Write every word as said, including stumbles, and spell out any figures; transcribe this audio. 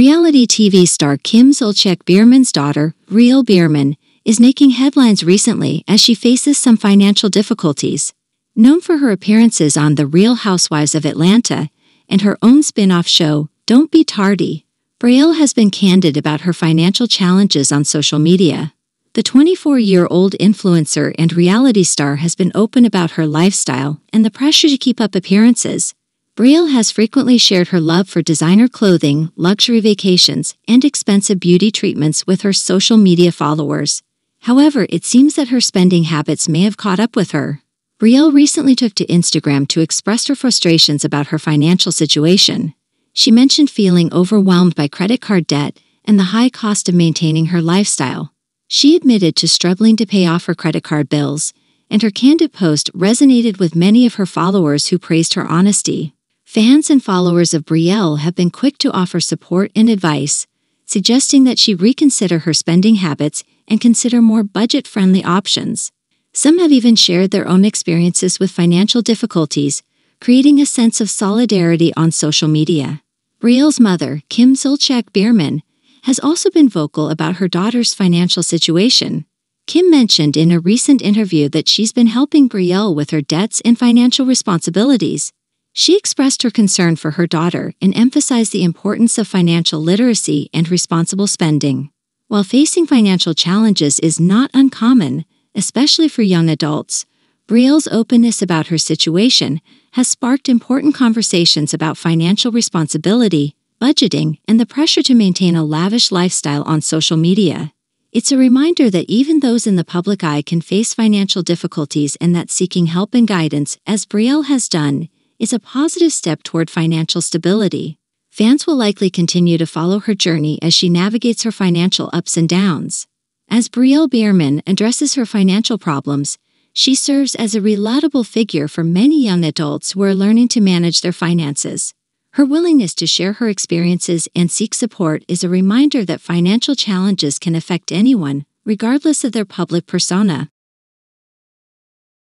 Reality T V star Kim Zolciak-Biermann's daughter, Brielle Biermann, is making headlines recently as she faces some financial difficulties. Known for her appearances on The Real Housewives of Atlanta and her own spin-off show, Don't Be Tardy, Brielle has been candid about her financial challenges on social media. The twenty-four-year-old influencer and reality star has been open about her lifestyle and the pressure to keep up appearances. Brielle has frequently shared her love for designer clothing, luxury vacations, and expensive beauty treatments with her social media followers. However, it seems that her spending habits may have caught up with her. Brielle recently took to Instagram to express her frustrations about her financial situation. She mentioned feeling overwhelmed by credit card debt and the high cost of maintaining her lifestyle. She admitted to struggling to pay off her credit card bills, and her candid post resonated with many of her followers who praised her honesty. Fans and followers of Brielle have been quick to offer support and advice, suggesting that she reconsider her spending habits and consider more budget-friendly options. Some have even shared their own experiences with financial difficulties, creating a sense of solidarity on social media. Brielle's mother, Kim Zolciak-Biermann, has also been vocal about her daughter's financial situation. Kim mentioned in a recent interview that she's been helping Brielle with her debts and financial responsibilities. She expressed her concern for her daughter and emphasized the importance of financial literacy and responsible spending. While facing financial challenges is not uncommon, especially for young adults, Brielle's openness about her situation has sparked important conversations about financial responsibility, budgeting, and the pressure to maintain a lavish lifestyle on social media. It's a reminder that even those in the public eye can face financial difficulties and that seeking help and guidance, as Brielle has done, is a positive step toward financial stability. Fans will likely continue to follow her journey as she navigates her financial ups and downs. As Brielle Biermann addresses her financial problems, she serves as a relatable figure for many young adults who are learning to manage their finances. Her willingness to share her experiences and seek support is a reminder that financial challenges can affect anyone, regardless of their public persona.